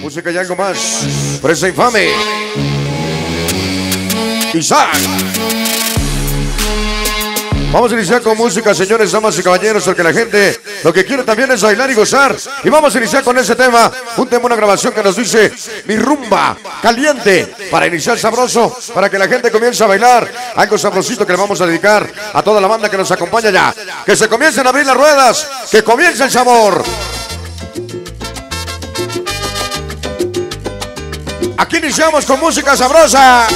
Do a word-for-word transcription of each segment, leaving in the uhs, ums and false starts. Música y algo más. Presa infame. Isaac. Vamos a iniciar con música, señores, damas y caballeros, porque la gente lo que quiere también es bailar y gozar. Y vamos a iniciar con ese tema, un tema, una grabación que nos dice Mi Rumba Caliente, para iniciar sabroso, para que la gente comience a bailar. Algo sabrosito que le vamos a dedicar a toda la banda que nos acompaña ya. Que se comiencen a abrir las ruedas, que comience el sabor. Aquí iniciamos con música sabrosa.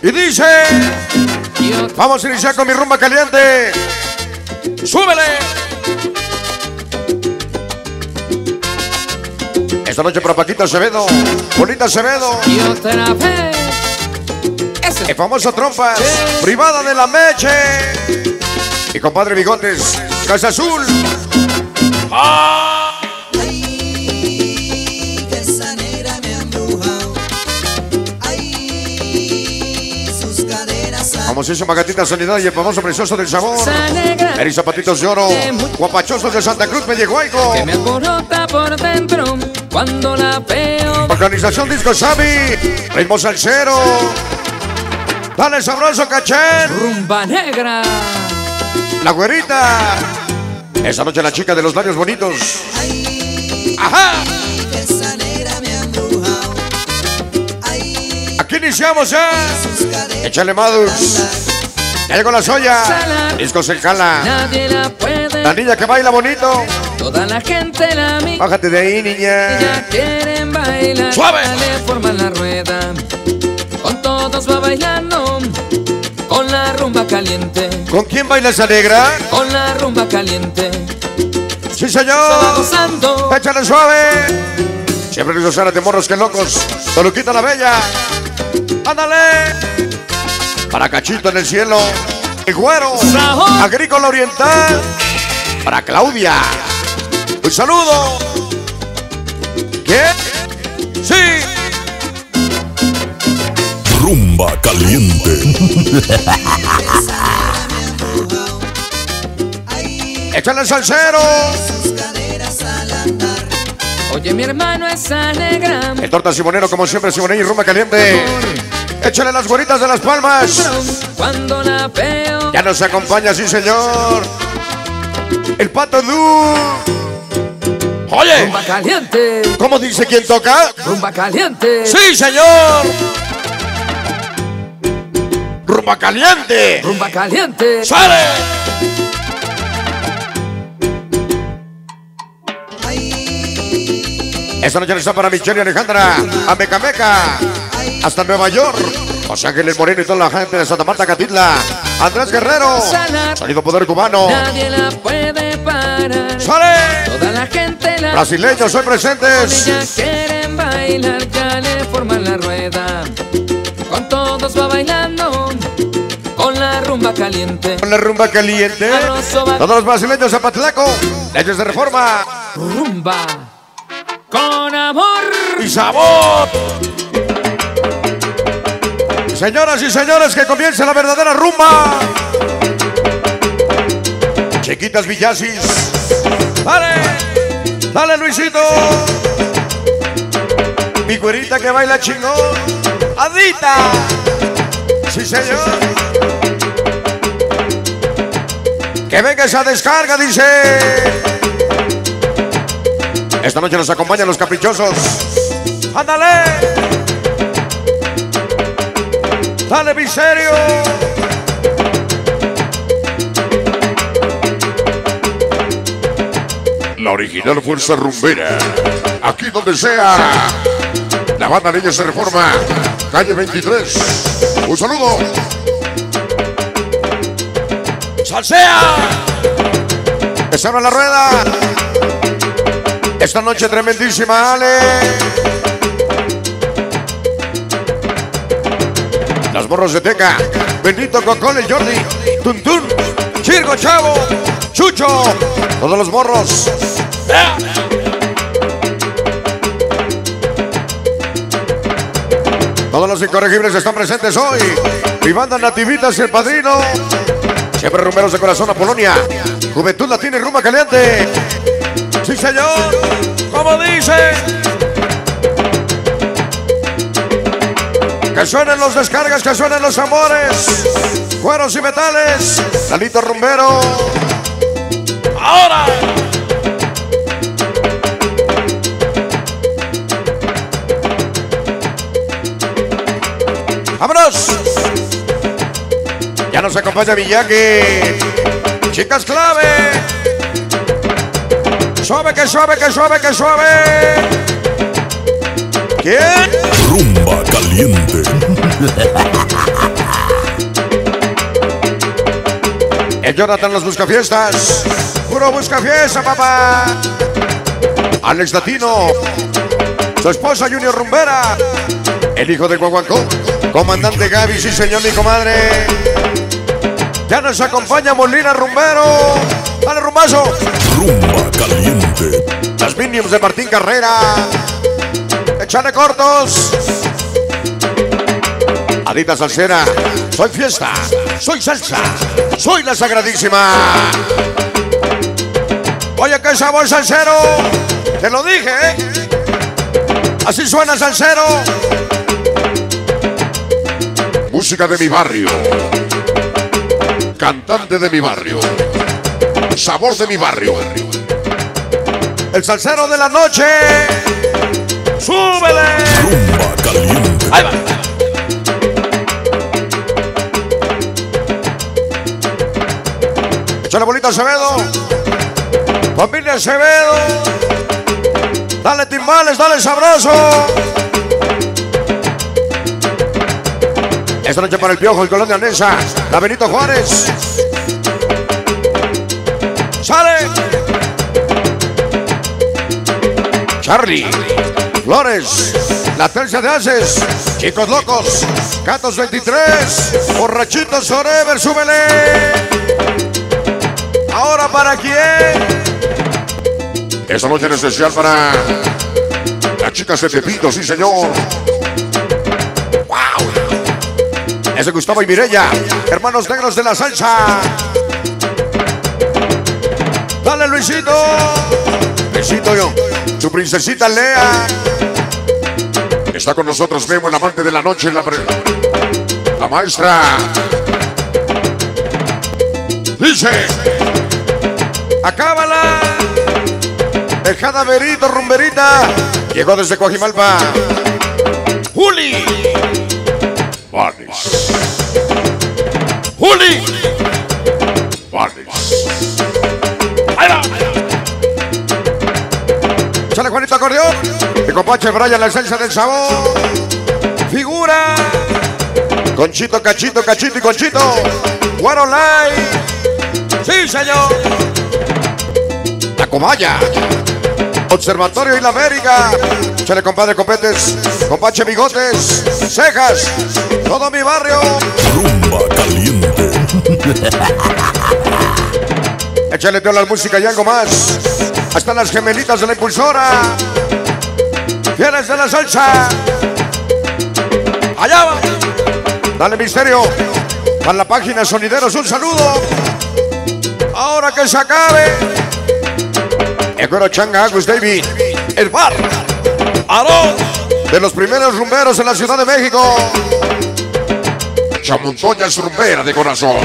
Y dice, vamos a iniciar con Mi Rumba Caliente. ¡Súbele! Esta noche para Paquita Acevedo, Bonita Acevedo, el famoso Trompas, Privada de la Meche, y compadre Bigotes, Casa Azul. ¡Ah! Famosísima Gatita Sanidad y el famoso Precioso del Sabor. Eri Zapatitos de Oro, Guapachosos de Santa Cruz, Pellejuaico. Que me alborota por dentro cuando la veo. Organización Disco Xavi, Ritmo Salsero. Dale sabroso, Cachén. Rumba Negra. La Güerita. Esta noche la chica de los labios bonitos. Ajá. Aquí iniciamos ya. Échale Madux. Ya llegó La Soya. Discos El Cala. La niña que baila bonito. Toda la gente la mira. Bájate de ahí, niña. Ya quieren bailar. Suave. Dale, forma la rueda. Con todos va bailando. Con la rumba caliente. ¿Con quién baila esa negra? Con la rumba caliente. Sí, señor. Gozando. Échale suave. Siempre nos hará de morros que locos. Toluquita la Bella. ¡Ándale! Para Cachito en el Cielo, El Güero, Agrícola Oriental. Para Claudia, un saludo. ¿Qué? ¡Sí! Rumba Caliente. ¡Échale el salsero! Oye, mi hermano, esa negra. El Torta Simonero, como siempre, Simonero y Rumba Caliente. Échale Las Güeritas de Las Palmas. Cuando la veo. Ya nos acompaña, sí, señor. El Pato Du. Oye. Rumba Caliente. ¿Cómo dice quién toca? Rumba Caliente. Sí, señor. Rumba Caliente. Rumba Caliente. ¡Sale! Esta noche está para Michelle y Alejandra, Amecameca, hasta Nueva York, José Ángeles Moreno y toda la gente de Santa Marta, Catitla, Andrés Guerrero, Sonido Poder Cubano. Nadie la puede parar. ¡Sale! Toda la gente la brasileños hoy presentes. Con ella quieren bailar, ya le forman la rueda. Con todos va bailando. Con la rumba caliente. Con la rumba caliente. Todos los brasileños a Patlaco, Leyes de Reforma. Rumba. Con amor y sabor. Señoras y señores, que comience la verdadera rumba. Chiquitas Villasis. Dale, dale Luisito. Mi güerita que baila chingón. Adita. Sí, señor. Que venga esa descarga, dice. Esta noche nos acompañan Los Caprichosos. ¡Ándale! ¡Dale, Miserio! La original fuerza rumbera. Aquí donde sea. La banda Leyes de Reforma. Calle veintitrés. ¡Un saludo! ¡Salsea! ¡Que se abra la rueda! Esta noche tremendísima, Ale. Las Morros de Teca, Benito Cocol, el Jordi, Tuntún, Chirgo Chavo, Chucho, todos los morros. Todos los incorregibles están presentes hoy. Mi banda Nativitas y el Padrino. Siempre rumberos de corazón a Polonia. Juventud Latina y rumba caliente. Sí, señor. ¿Cómo dice? Que suenen los descargas, que suenen los amores. Cueros y metales. Lalito rumbero. Ahora. ¡Vámonos! Ya nos acompaña Miyagi. Chicas clave. Suave, que suave, que suave, que suave. ¿Quién? Rumba caliente. El Jonathan los busca fiestas. Puro busca fiesta, papá. Alex Latino. Su esposa Junior Rumbera. El hijo de Guaguancó. Comandante Gaby, sí señor, mi comadre. Ya nos acompaña Molina Rumbero. Dale rumbazo. Rumba caliente. Las Minions de Martín Carrera. Echale cortos. Adita Salsera. Soy fiesta, soy salsa, soy la sagradísima. Oye, qué sabor salsero. Te lo dije, ¿eh? Así suena salsero. Música de mi barrio, cantante de mi barrio, sabor de mi barrio. El salsero de la noche, súbele. Rumba caliente. Ahí va. Échale bolita Acevedo, familia Acevedo. Dale timbales, dale sabroso. Esta noche para el Piojo, el Colonia Nesa, la Benito Juárez. ¡Sale! Charlie, Flores, la Tercia de Haces, Chicos Locos, Gatos veintitrés, Borrachitos Forever, súbele. ¿Ahora para quién? Esta noche en especial para las chicas de Pepito, sí señor. Ese Gustavo y Mireya, hermanos negros de la salsa. Dale Luisito. Luisito yo, su princesita Lea. Está con nosotros Memo, el amante de la noche, la, la maestra. Dice. Acábala. El Jadaverito, rumberita. Llegó desde Coajimalpa. Juli. Vargas. Juli. Vargas. Ahí va. Sale Juanito Acordeón. Mi compache Brian, la esencia del sabor. Figura. Conchito, Cachito, Cachito y Conchito. Guarolay. Sí, señor. Tacomaya. Observatorio y la América. Chale, compadre Copetes, compache Bigotes, Cejas, todo mi barrio. Rumba caliente. Échale toda la música y algo más. Hasta las gemelitas de la impulsora. Fieles de la salsa. Allá va. Dale misterio. A la página Sonideros, un saludo. Ahora que se acabe. El cuero Changa, Agus David. El bar. Aarón, de los primeros rumberos en la Ciudad de México. Chamontoña es rumbera de corazón.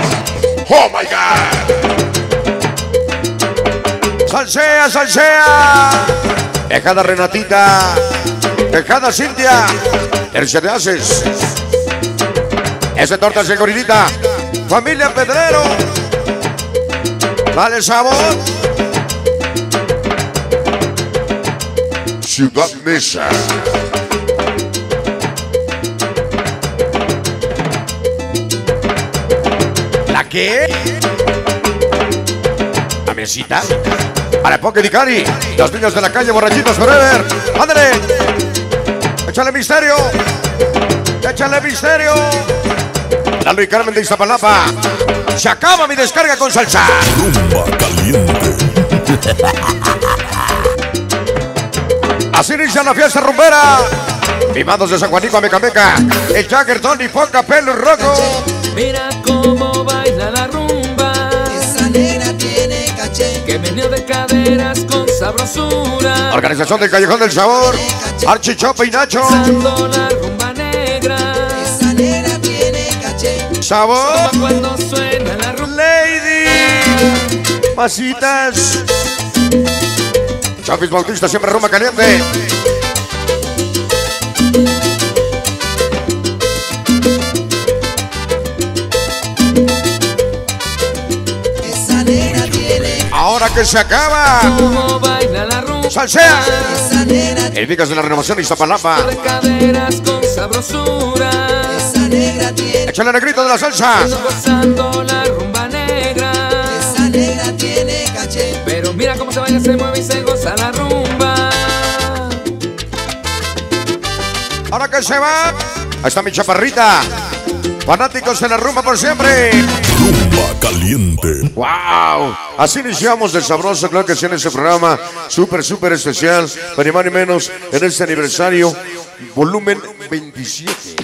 ¡Oh, my God! ¡Salsea, salsea! Tejada Renatita. Tejada Cintia. Tercia de Haces. Ese torta es el gorilita. Familia Pedrero. Dale sabor. Ciudad Neza. ¿La qué? ¿La mesita? Para Poké y Cari. Los niños de la calle, borrachitos forever. ¡Ándale! ¡Échale misterio! ¡Échale misterio! Lalo y Carmen de Iztapalapa. Se acaba mi descarga con salsa. Rumba caliente. Así inicia la fiesta rumbera. Mimados de San Juanico a Mecameca. El Jagger, Tony, Poca, Pelo Rojo. Mira cómo baila la rumba. que meneo de caderas con sabrosura. Organización del Callejón del Sabor, Archi, Chope y Nacho. La rumba negra, esa negra tiene caché. Sabor cuando suena la rumba. Lady Pasitas, Chapis Bautista, siempre rumba caliente. Ahora que se acaba, como baila la rumba, salsea. El Vicas de la Renovación Iztapalapa. De caderas con sabrosura. Esa negra tiene. Echa la negrita de la salsa. Gozando la rumba negra. Esa negra tiene caché. Pero mira cómo se baila, se mueve y se goza la rumba. Ahora que se va, ahí está mi chaparrita. Fanáticos de la rumba por siempre. Rumba caliente. ¡Wow! Así iniciamos de sabroso, claro que sí, en este programa súper, súper especial, para ni más ni menos, en este aniversario, volumen veintisiete.